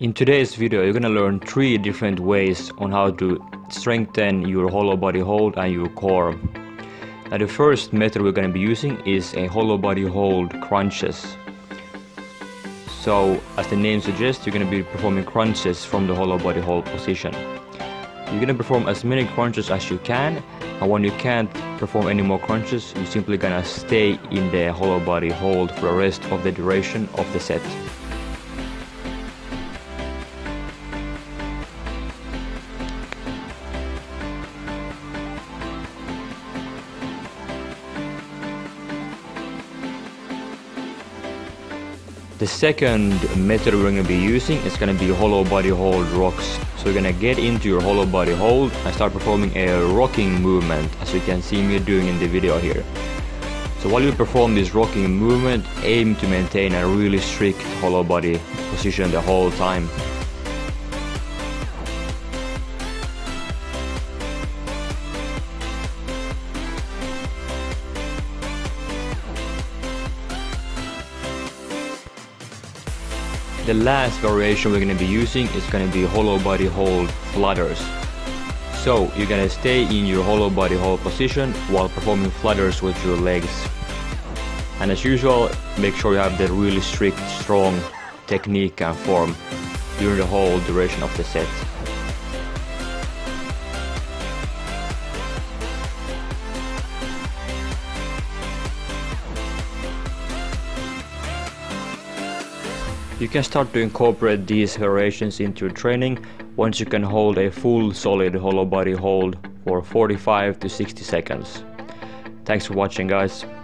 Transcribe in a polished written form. In today's video you're gonna learn 3 different ways on how to strengthen your hollow body hold and your core. Now the first method we're gonna be using is a hollow body hold crunches. So as the name suggests, you're gonna be performing crunches from the hollow body hold position. You're gonna perform as many crunches as you can, and when you can't perform any more crunches, you're simply gonna stay in the hollow body hold for the rest of the duration of the set. The second method we're going to be using is going to be hollow body hold rocks. So you're going to get into your hollow body hold and start performing a rocking movement, as you can see me doing in the video here. So while you perform this rocking movement, aim to maintain a really strict hollow body position the whole time. The last variation we're going to be using is going to be hollow body hold flutters. So you're going to stay in your hollow body hold position while performing flutters with your legs. And as usual, make sure you have the really strict, strong technique and form during the whole duration of the set. You can start to incorporate these variations into your training once you can hold a full solid hollow body hold for 45 to 60 seconds. Thanks for watching, guys.